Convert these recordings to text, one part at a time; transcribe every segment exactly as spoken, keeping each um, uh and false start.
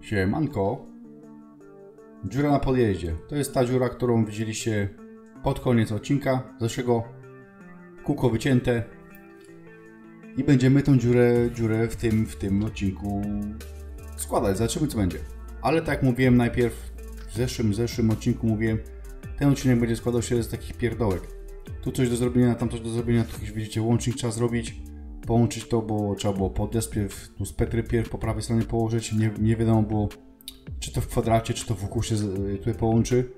Siemanko. Dziura na podjeździe. To jest ta dziura, którą widzieliście pod koniec odcinka zeszłego. Kółko wycięte. I będziemy tą dziurę, dziurę w, tym, w tym odcinku składać. Zobaczymy, co będzie. Ale tak jak mówiłem najpierw, w zeszłym, zeszłym odcinku mówiłem, ten odcinek będzie składał się z takich pierdołek. Tu coś do zrobienia, tam coś do zrobienia, tu jakiś, widzicie, łącznik trzeba zrobić. Połączyć to, bo trzeba było podjazd pierw, tu spektry pierw po prawej stronie położyć. Nie, nie wiadomo było, czy to w kwadracie, czy to wokół się tutaj połączy.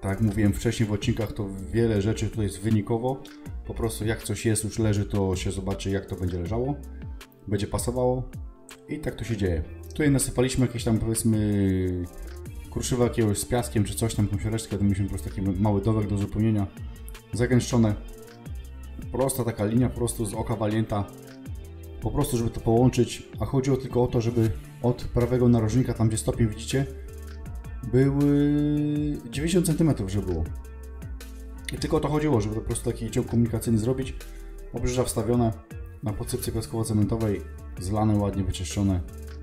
Tak jak mówiłem wcześniej w odcinkach, to wiele rzeczy tutaj jest wynikowo. Po prostu jak coś jest, już leży, to się zobaczy, jak to będzie leżało. Będzie pasowało. I tak to się dzieje. Tutaj nasypaliśmy jakieś tam, powiedzmy, kruszywa jakiegoś z piaskiem, czy coś tam, tą resztkę, to mieliśmy po prostu taki mały dołek do uzupełnienia. Zagęszczone. Prosta taka linia, po prostu z oka walięta. Po prostu, żeby to połączyć. A chodziło tylko o to, żeby od prawego narożnika, tam gdzie stopień widzicie, były dziewięćdziesiąt centymetrów, żeby było. I tylko o to chodziło, żeby po prostu taki ciąg komunikacyjny zrobić. Obrzeża wstawione na podsypce piaskowo-cementowej, zlane, ładnie wyczyszczone.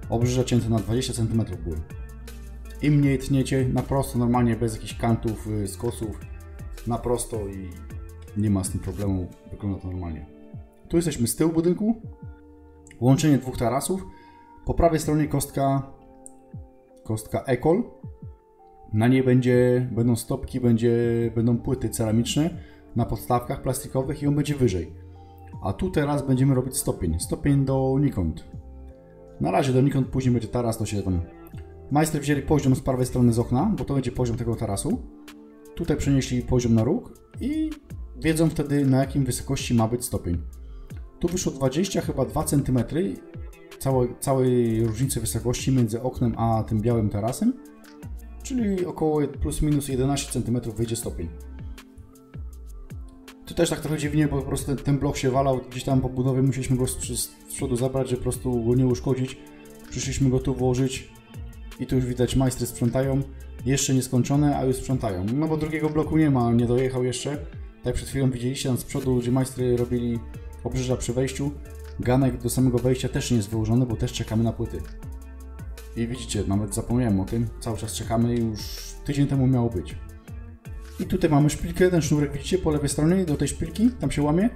Obrzeża cięte na dwadzieścia centymetrów były. Im mniej tniecie, na prosto, normalnie, bez jakichś kantów, skosów, na prosto i nie ma z tym problemu, wygląda to normalnie. Tu jesteśmy z tyłu budynku, łączenie dwóch tarasów. Po prawej stronie kostka, kostka Ekol. Na niej będzie, będą stopki, będzie, będą płyty ceramiczne na podstawkach plastikowych i on będzie wyżej. A tu teraz będziemy robić stopień, stopień donikąd. Na razie donikąd, później będzie taras, to się tam... Majster wzięli poziom z prawej strony z okna, bo to będzie poziom tego tarasu. Tutaj przenieśli poziom na róg i wiedzą wtedy, na jakim wysokości ma być stopień. Tu wyszło dwadzieścia, chyba dwa centymetry całe, całej różnicy wysokości między oknem a tym białym tarasem. Czyli około plus minus jedenaście centymetrów wyjdzie stopień. Tu też tak trochę dziwnie, bo po prostu ten blok się walał, gdzieś tam po budowie musieliśmy go z przodu zabrać, żeby po prostu go nie uszkodzić. Przyszliśmy go tu włożyć i tu już widać, majstry sprzątają. Jeszcze nie skończone, a już sprzątają. No bo drugiego bloku nie ma, nie dojechał jeszcze. Tak przed chwilą widzieliście tam z przodu, gdzie majstry robili obrzeża przy wejściu. Ganek do samego wejścia też nie jest wyłożony, bo też czekamy na płyty. I widzicie, nawet zapomniałem o tym, cały czas czekamy, już tydzień temu miało być. I tutaj mamy szpilkę, ten sznurek widzicie po lewej stronie, do tej szpilki, tam się łamie.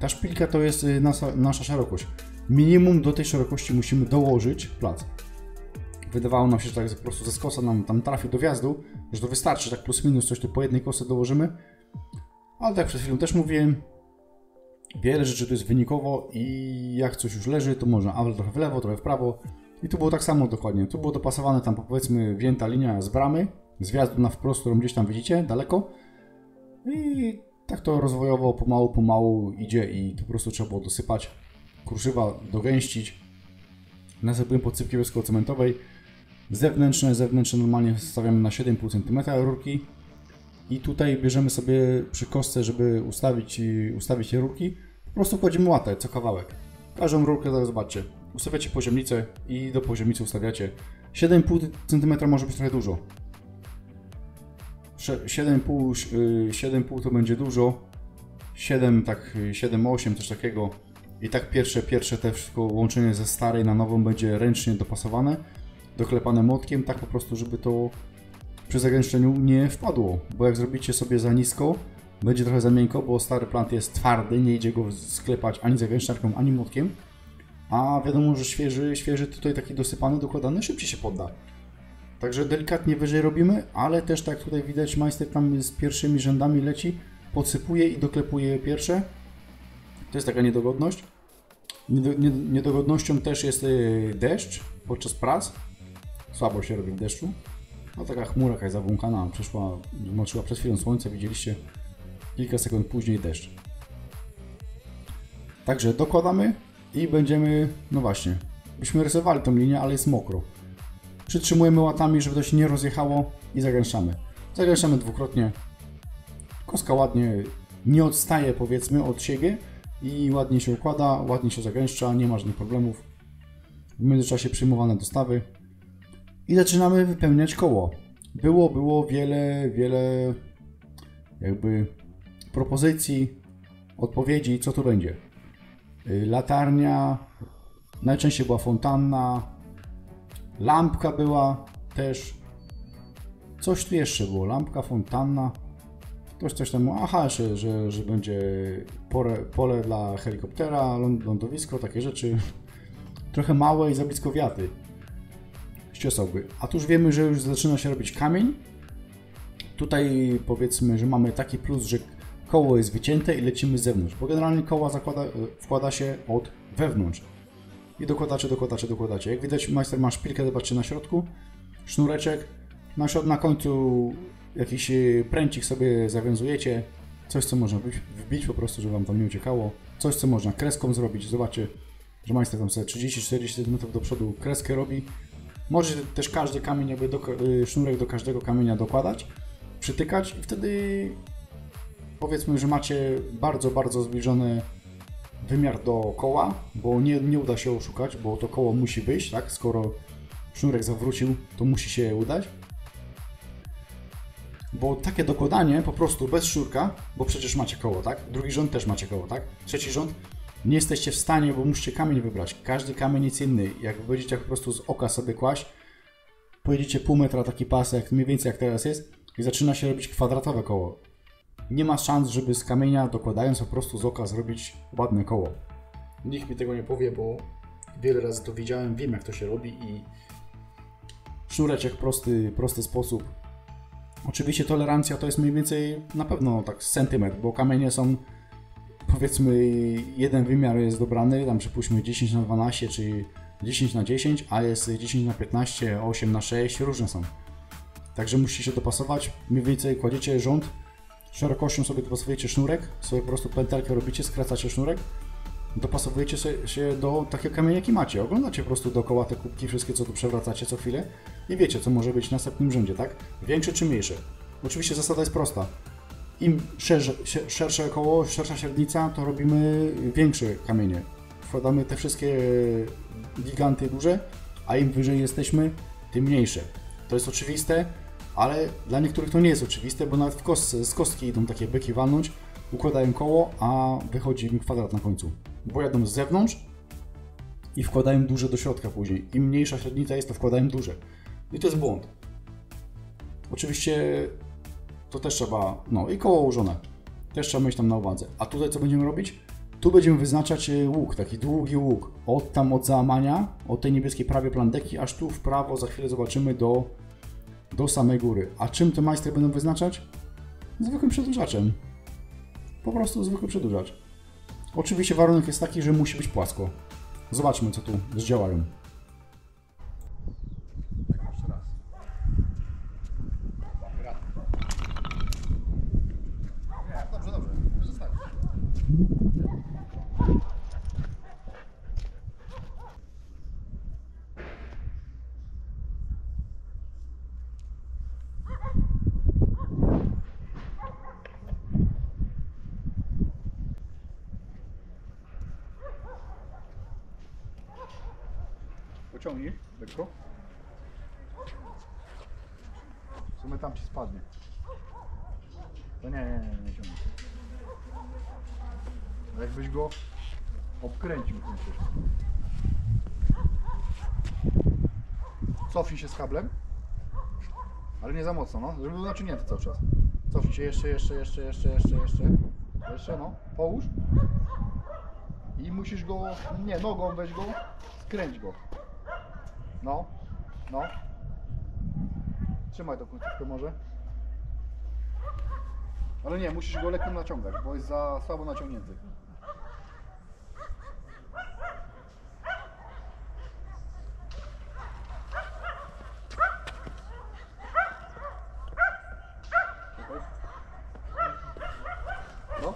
Ta szpilka to jest nasza, nasza szerokość. Minimum do tej szerokości musimy dołożyć plac. Wydawało nam się, że tak po prostu ze skosa nam tam trafi do wjazdu, że to wystarczy, tak plus minus coś tu po jednej kosce dołożymy. Ale tak przed chwilą też mówiłem, wiele rzeczy tu jest wynikowo i jak coś już leży, to można ale trochę w lewo, trochę w prawo. I tu było tak samo dokładnie, tu było dopasowane tam powiedzmy wjęta linia z bramy, z wjazdu na wprost, którą gdzieś tam widzicie, daleko. I tak to rozwojowo, pomału, pomału idzie i tu po prostu trzeba było dosypać, kruszywa dogęścić. Nasypujemy podsypki wieskocementowej, zewnętrzne, zewnętrzne normalnie stawiamy na siedem i pół centymetra rurki. I tutaj bierzemy sobie przy kostce, żeby ustawić, ustawić je rurki, po prostu kładziemy łatę co kawałek. Każdą rurkę zaraz zobaczcie. Ustawiacie poziomnicę i do poziomnicy ustawiacie. siedem i pół centymetra może być trochę dużo. siedem i pół to będzie dużo. siedem, tak siedem, osiem, coś takiego. I tak pierwsze, pierwsze te wszystko łączenie ze starej na nową będzie ręcznie dopasowane. Doklepane młotkiem, tak po prostu, żeby to przy zagęszczeniu nie wpadło. Bo jak zrobicie sobie za nisko, będzie trochę za miękko, bo stary plant jest twardy, nie idzie go sklepać ani zagęszczarką, ani młotkiem. A wiadomo, że świeży, świeży tutaj taki dosypany, dokładany szybciej się podda. Także delikatnie wyżej robimy, ale też tak tutaj widać, majster tam z pierwszymi rzędami leci, podsypuje i doklepuje pierwsze. To jest taka niedogodność. Niedogodnością też jest deszcz podczas prac. Słabo się robi w deszczu. No taka chmura jakaś zawłąkana, przeszła, zmoczyła przed chwilą słońce, widzieliście. Kilka sekund później deszcz. Także dokładamy. I będziemy, no właśnie, byśmy rysowali tą linię, ale jest mokro. Przytrzymujemy łatami, żeby to się nie rozjechało i zagęszczamy. Zagęszczamy dwukrotnie. Kostka ładnie nie odstaje, powiedzmy, od siebie i ładnie się układa, ładnie się zagęszcza, nie ma żadnych problemów. W międzyczasie przyjmowane dostawy. I zaczynamy wypełniać koło. Było, było wiele, wiele jakby propozycji, odpowiedzi, co tu będzie. Latarnia, Najczęściej była fontanna, lampka była też. Coś tu jeszcze było, lampka, fontanna. Ktoś coś tam mówił, aha, że, że, że będzie pole, pole dla helikoptera, lądowisko, takie rzeczy. Trochę małe i za blisko wiaty. Ściosałby. A tu już wiemy, że już zaczyna się robić kamień. Tutaj powiedzmy, że mamy taki plus, że koło jest wycięte i lecimy z zewnątrz, bo generalnie koła zakłada, wkłada się od wewnątrz. I dokładacie, dokładacie, dokładacie. Jak widać, majster ma szpilkę, zobaczcie, na środku, sznureczek. Na, na końcu jakiś pręcik sobie zawiązujecie. Coś, co można wbić po prostu, żeby wam tam nie uciekało. Coś, co można kreską zrobić. Zobaczcie, że majster tam sobie trzydzieści czterdzieści centymetrów do przodu kreskę robi. Możecie też każdy kamień, jakby do, sznurek do każdego kamienia dokładać, przytykać i wtedy powiedzmy, że macie bardzo, bardzo zbliżony wymiar do koła, bo nie, nie uda się oszukać, bo to koło musi wyjść, tak? Skoro sznurek zawrócił, to musi się udać. Bo takie dokładanie po prostu bez sznurka, bo przecież macie koło, tak? Drugi rząd też macie koło, tak? Trzeci rząd nie jesteście w stanie, bo musicie kamień wybrać. Każdy kamień jest inny. Jak będziecie po prostu z oka sobie kłaść, pojedziecie pół metra taki pasek, mniej więcej jak teraz jest, i zaczyna się robić kwadratowe koło. Nie ma szans, żeby z kamienia, dokładając po prostu z oka, zrobić ładne koło. Nikt mi tego nie powie, bo wiele razy to widziałem, wiem jak to się robi i sznureczek prosty, prosty sposób. Oczywiście tolerancja to jest mniej więcej na pewno tak centymetr, bo kamienie są, powiedzmy, jeden wymiar jest dobrany, tam przypuśćmy dziesięć na dwanaście czy dziesięć na dziesięć, a jest dziesięć na piętnaście, osiem na sześć, różne są. Także musicie się dopasować, mniej więcej kładziecie rząd, szerokością sobie dopasowujecie sznurek, sobie po prostu pętelkę robicie, skracacie sznurek, dopasowujecie się do takiego kamienia, jaki macie, oglądacie po prostu dookoła te kubki, wszystkie co tu przewracacie co chwilę i wiecie co może być w następnym rzędzie, tak? Większe czy mniejsze. Oczywiście zasada jest prosta, im szersze, szersze koło, szersza średnica, to robimy większe kamienie, wkładamy te wszystkie giganty duże, a im wyżej jesteśmy, tym mniejsze. To jest oczywiste, ale dla niektórych to nie jest oczywiste, bo nawet w kostce, z kostki idą takie byki walnąć, układają koło, a wychodzi im kwadrat na końcu. Bo jadą z zewnątrz i wkładają duże do środka później. Im mniejsza średnica jest, to wkładają duże. I to jest błąd. Oczywiście to też trzeba, no i koło ułożone, też trzeba mieć tam na uwadze. A tutaj co będziemy robić? Tu będziemy wyznaczać łuk, taki długi łuk, od tam od załamania, od tej niebieskiej prawie plandeki, aż tu w prawo, za chwilę zobaczymy do, do samej góry. A czym te majstry będą wyznaczać? Zwykłym przedłużaczem. Po prostu zwykły przedłużacz. Oczywiście warunek jest taki, że musi być płasko. Zobaczmy co tu zdziałają. Pociągnij, lekko. W sumie tam ci spadnie. To nie, nie, nie, nie ciągnij. Jakbyś go obkręcił tym coś. Cofnij się z kablem. Ale nie za mocno, no. Żeby był naciągnięty cały czas. Cofnij się jeszcze, jeszcze, jeszcze, jeszcze, jeszcze, jeszcze. Jeszcze, no. Połóż. I musisz go, nie, nogą weź go, skręć go. No, no. Trzymaj tą końcówkę może. Ale nie, musisz go lekko naciągać, bo jest za słabo naciągnięty. No.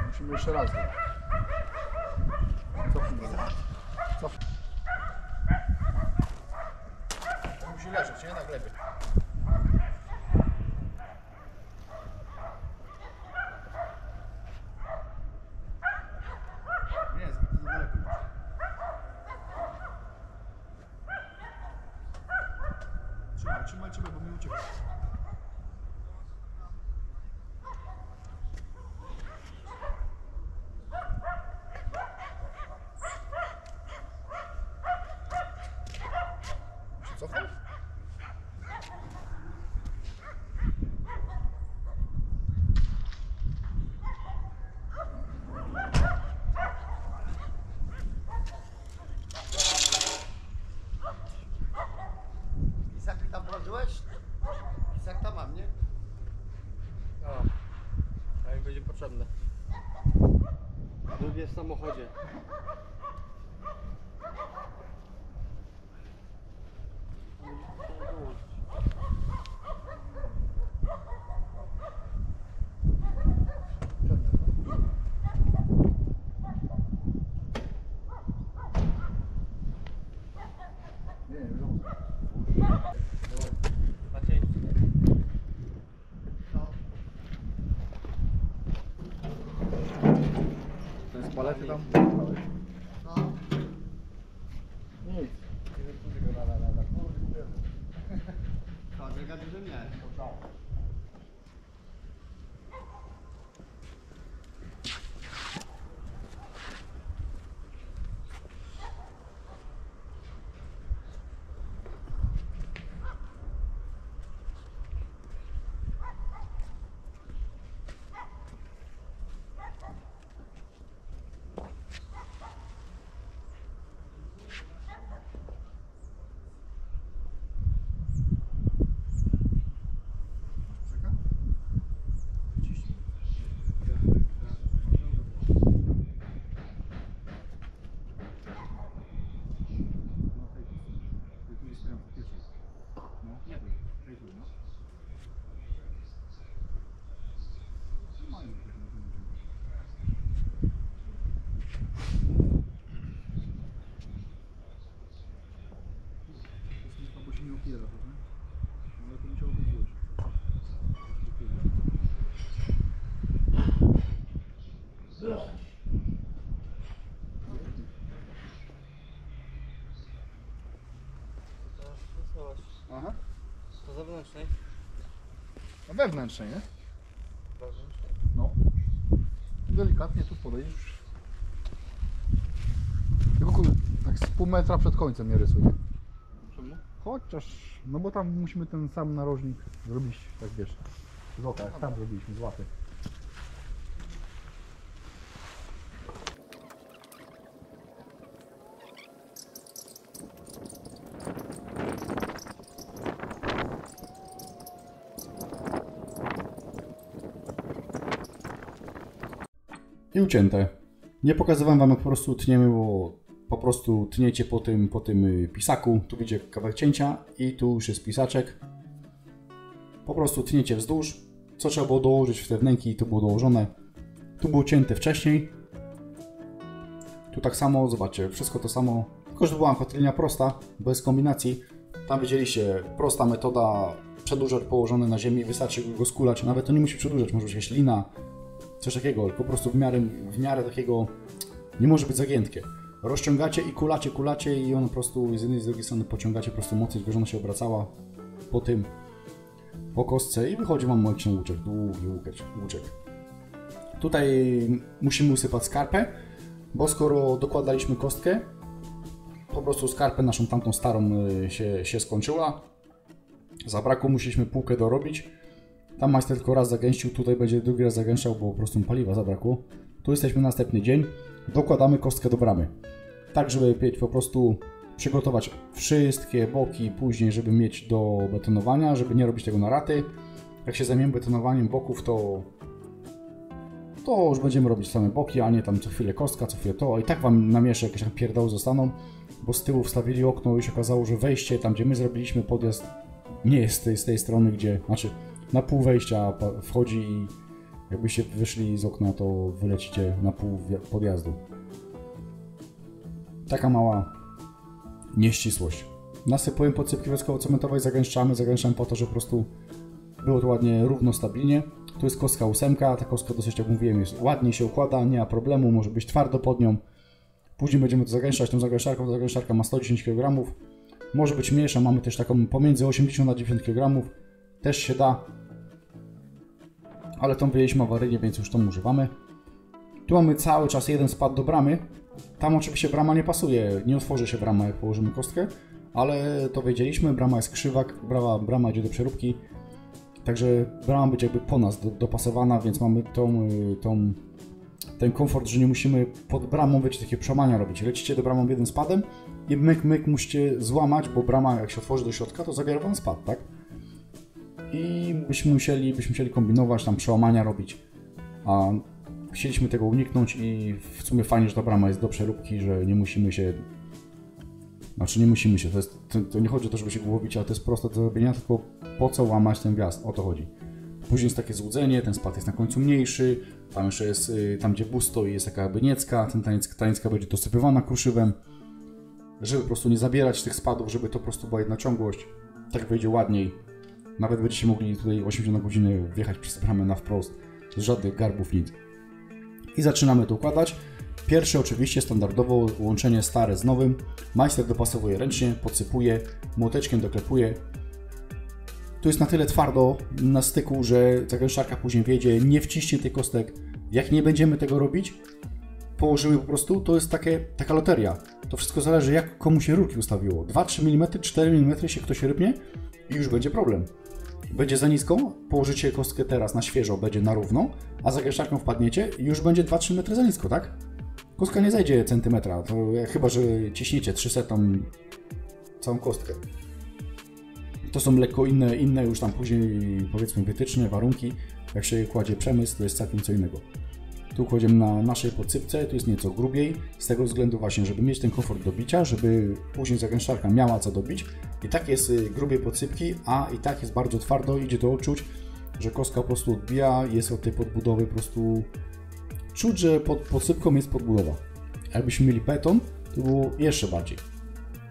No, musimy jeszcze raz. Musi leżeć, nie? Na glebie. Nie, jest to daleko. Trzymaj, trzymaj, trzymaj, bo mi uciekł. zaledwie w samochodzie. Palety tam wypałeś. No. Nic. Kadryga dużo miałeś. Aha. To zewnętrznej? A wewnętrznej, nie? Wewnętrznej. No. Delikatnie tu podejdziesz. Tylko tak z pół metra przed końcem nie rysuję. Czemu? Chociaż, no bo tam musimy ten sam narożnik zrobić, tak wiesz, z oka, jak tam zrobiliśmy, z łapy. I ucięte. Nie pokazywałem wam, jak po prostu tniemy, bo po prostu tniecie po tym, po tym pisaku. Tu widzicie kawałek cięcia i tu już jest pisaczek. Po prostu tniecie wzdłuż. Co trzeba było dołożyć w te wnęki, to było dołożone. Tu było cięte wcześniej. Tu tak samo, zobaczcie, wszystko to samo. Tylko że była kotlinia prosta, bez kombinacji. Tam widzieliście, prosta metoda, przedłużacz położony na ziemi, wystarczy go skulać. Nawet to nie musi przedłużać, może jakaś lina. Coś takiego, po prostu w miarę, w miarę takiego, nie może być zagiętkie. Rozciągacie i kulacie, kulacie i on po prostu z jednej z drugiej strony pociągacie po prostu mocniej, tylko że ona się obracała po tym, po kostce i wychodzi wam mocny łuczek, długi łuczek. Tutaj musimy usypać skarpę, bo skoro dokładaliśmy kostkę, po prostu skarpę naszą tamtą starą się, się skończyła. Zabrakło, musieliśmy półkę dorobić. Tam majster tylko raz zagęścił, tutaj będzie drugi raz zagęszczał, bo po prostu paliwa zabrakło. Tu jesteśmy następny dzień, dokładamy kostkę do bramy. Tak, żeby po prostu przygotować wszystkie boki później, żeby mieć do betonowania, żeby nie robić tego na raty. Jak się zajmiemy betonowaniem boków, to, to już będziemy robić same boki, a nie tam co chwilę kostka, co chwilę to. I tak wam namieszę, jakieś tam pierdoły zostaną, bo z tyłu wstawili okno i się okazało, że wejście tam, gdzie my zrobiliśmy podjazd, nie jest z tej, z tej strony, gdzie... Znaczy, na pół wejścia wchodzi i jakbyście wyszli z okna, to wylecicie na pół podjazdu. Taka mała nieścisłość. Nasypujemy podsypki wieskowo-cementowej, zagęszczamy, zagęszczamy po to, że po prostu było to ładnie, równo, stabilnie. Tu jest kostka ósemka, ta kostka dosyć, jak mówiłem, jest ładnie się układa, nie ma problemu, może być twardo pod nią. Później będziemy to zagęszczać tą zagęszczarką, ta zagęszczarka ma sto dziesięć kilogramów. Może być mniejsza, mamy też taką pomiędzy osiemdziesiąt a dziewięćdziesiąt kilogramów. Też się da, ale tą wyjęliśmy awaryjnie, więc już tą używamy. Tu mamy cały czas jeden spad do bramy. Tam oczywiście brama nie pasuje, nie otworzy się brama, jak położymy kostkę, ale to wiedzieliśmy, brama jest krzywak, brama, brama idzie do przeróbki, także brama będzie jakby po nas dopasowana, więc mamy tą, tą, ten komfort, że nie musimy pod bramą, wiecie, takie przełamania robić. Lecicie do bramą jednym spadem i myk, myk musicie złamać, bo brama jak się otworzy do środka, to zabiera wam spad, tak? I byśmy musieli, byśmy musieli kombinować, tam przełamania robić. A chcieliśmy tego uniknąć i w sumie fajnie, że ta brama jest do przeróbki, że nie musimy się... Znaczy nie musimy się, to, jest, to, to nie chodzi o to, żeby się głowić, ale to jest proste do zrobienia, tylko po co łamać ten wjazd, o to chodzi. Później jest takie złudzenie, ten spad jest na końcu mniejszy, tam jeszcze jest, tam gdzie bus stoi, jest taka niecka, ten ta niecka będzie dosypywana kruszywem, żeby po prostu nie zabierać tych spadów, żeby to po prostu była jedna ciągłość, tak wyjdzie ładniej. Nawet będziecie mogli tutaj osiemdziesiąt na godzinę wjechać przez bramę na wprost, bez żadnych garbów, nic. I zaczynamy to układać. Pierwsze oczywiście standardowo łączenie stare z nowym. Majster dopasowuje ręcznie, podsypuje, młoteczkiem doklepuje. Tu jest na tyle twardo na styku, że zagęszczarka później wjedzie, nie wciśnie tych kostek. Jak nie będziemy tego robić, położymy po prostu, to jest takie, taka loteria. To wszystko zależy, jak komu się rurki ustawiło. dwa, trzy milimetry, cztery milimetry się ktoś rypnie i już będzie problem. Będzie za nisko, położycie kostkę teraz na świeżo, będzie na równo, a zagęszczarką wpadniecie i już będzie dwa, trzy metry za nisko, tak? Kostka nie zejdzie centymetra, to chyba że ciśniecie trzysetą całą kostkę. To są lekko inne, inne już tam później, powiedzmy, wytyczne, warunki. Jak się kładzie przemysł, to jest całkiem co innego. Tu kładziemy na naszej podsypce, tu jest nieco grubiej, z tego względu właśnie, żeby mieć ten komfort do bicia, żeby później zagęszczarka miała co dobić. I tak jest grubie podsypki, a i tak jest bardzo twardo, idzie to odczuć, że kostka po prostu odbija, jest od tej podbudowy po prostu... Czuć, że pod podsypką jest podbudowa. Jakbyśmy mieli beton, to było jeszcze bardziej.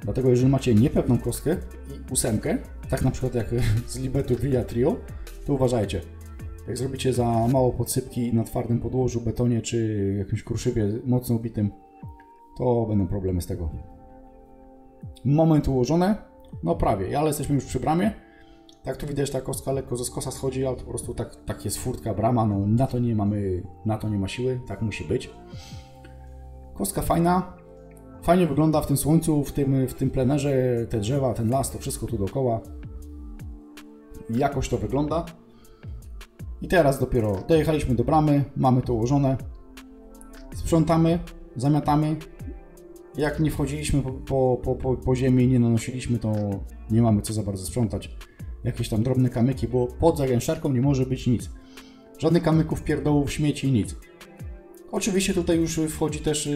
Dlatego jeżeli macie niepewną kostkę i ósemkę, tak na przykład jak z Libetu Villa Trio, to uważajcie. Jak zrobicie za mało podsypki na twardym podłożu, betonie czy jakimś kruszywie mocno ubitym, to będą problemy z tego. Moment ułożone, no prawie, ale jesteśmy już przy bramie. Tak tu widać, ta kostka lekko ze skosa schodzi, ale to po prostu tak, tak jest furtka, brama, no na to nie mamy, na to nie ma siły, tak musi być. Kostka fajna, fajnie wygląda w tym słońcu, w tym, w tym plenerze, te drzewa, ten las, to wszystko tu dookoła. Jakoś to wygląda. I teraz dopiero dojechaliśmy do bramy, mamy to ułożone, sprzątamy, zamiatamy. Jak nie wchodziliśmy po, po, po, po ziemi, nie nanosiliśmy, to nie mamy co za bardzo sprzątać. Jakieś tam drobne kamyki, bo pod zagęszczarką nie może być nic. Żadnych kamyków, pierdołów, śmieci, nic. Oczywiście tutaj już wchodzi też,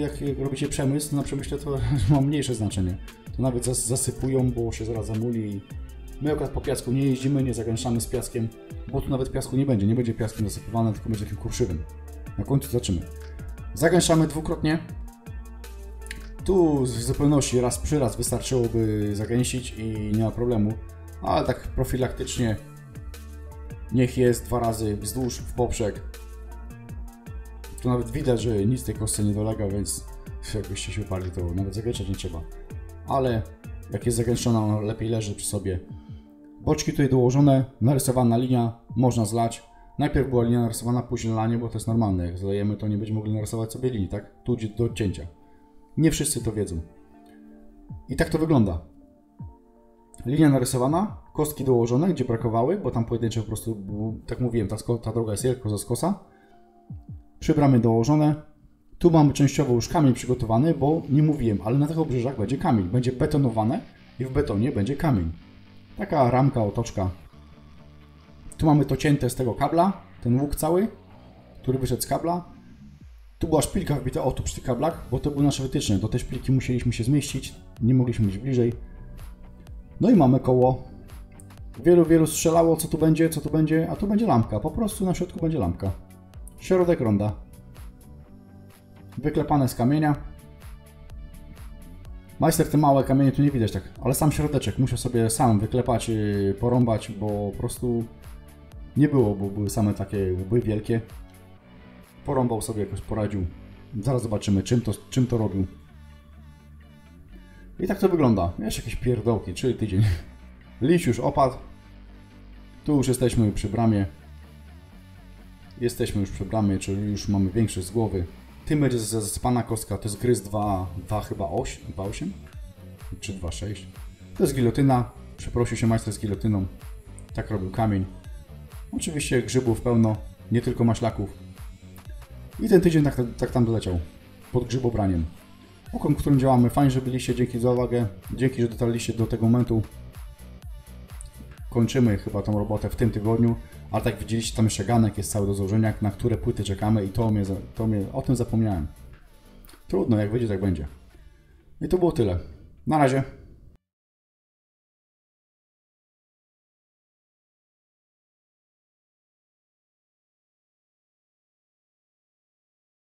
jak robicie przemysł, na przemyśle to ma mniejsze znaczenie. To nawet zasypują, bo się zaraz zamuli. My akurat po piasku nie jeździmy, nie zagęszczamy z piaskiem, bo tu nawet piasku nie będzie. Nie będzie piaskiem zasypywane, tylko będzie takim kurszywym. Na końcu zaczymy. Zagęszczamy dwukrotnie. Tu w zupełności raz przy raz wystarczyłoby zagęścić i nie ma problemu. Ale tak profilaktycznie niech jest dwa razy wzdłuż, w poprzek. Tu nawet widać, że nic tej kostce nie dolega, więc jakbyście się uparli, to nawet zagęszczać nie trzeba. Ale jak jest zagęszczona, ona lepiej leży przy sobie. Boczki tutaj dołożone, narysowana linia, można zlać. Najpierw była linia narysowana, później lanie, bo to jest normalne. Jak zlejemy, to nie będziemy mogli narysować sobie linii, tak? Tu idzie do odcięcia. Nie wszyscy to wiedzą. I tak to wygląda. Linia narysowana, kostki dołożone, gdzie brakowały, bo tam pojedyncze po prostu, tak mówiłem, ta, ta droga jest tylko ze skosa. Przybramy dołożone. Tu mamy częściowo już kamień przygotowany, bo nie mówiłem, ale na tych obrzeżach będzie kamień. Będzie betonowane i w betonie będzie kamień. Taka ramka, otoczka. Tu mamy to cięte z tego kabla, ten łuk cały, który wyszedł z kabla. Tu była szpilka wbita, o tu przy tych kablach, bo to były nasze wytyczne. Do tej szpilki musieliśmy się zmieścić, nie mogliśmy być bliżej. No i mamy koło. Wielu, wielu strzelało, co tu będzie, co tu będzie, a tu będzie lampka. Po prostu na środku będzie lampka. Środek ronda. Wyklepane z kamienia. Majster te małe kamienie tu nie widać tak, ale sam środeczek musiał sobie sam wyklepać, porąbać, bo po prostu nie było, bo były same takie łby wielkie. Porąbał sobie, jakoś poradził. Zaraz zobaczymy, czym to, czym to robił. I tak to wygląda. Jeszcze jakieś pierdołki, czyli tydzień. Liść już opadł. Tu już jesteśmy przy bramie. Jesteśmy już przy bramie, czyli już mamy większość z głowy. Tym będzie zasypana kostka, to jest gryz dwa, dwa chyba osiem, dwa osiem? Czy dwa sześć? To jest gilotyna. Przeprosił się majster z gilotyną. Tak robił kamień. Oczywiście grzybów pełno, nie tylko maślaków. I ten tydzień tak, tak tam doleciał. Pod grzybobraniem. Okom, w którym działamy. Fajnie, że byliście. Dzięki za uwagę. Dzięki, że dotarliście do tego momentu. Kończymy chyba tą robotę w tym tygodniu. Ale tak widzieliście, tam jeszcze ganek jest cały do złożenia, na które płyty czekamy i to mnie, to mnie, o tym zapomniałem. Trudno, jak wyjdzie, tak będzie. I to było tyle. Na razie.